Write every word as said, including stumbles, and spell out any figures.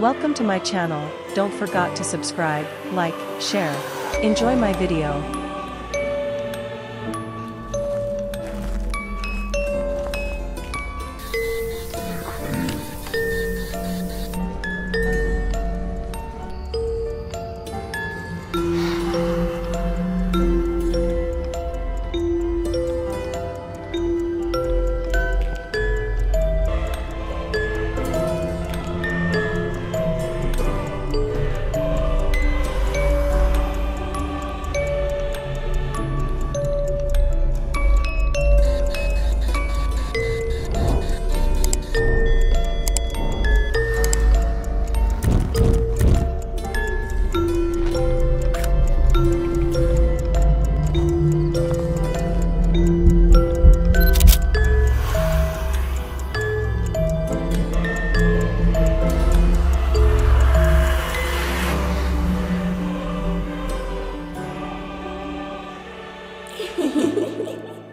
Welcome to my channel. Don't forget to subscribe, like, share. Enjoy my video. Hehehehe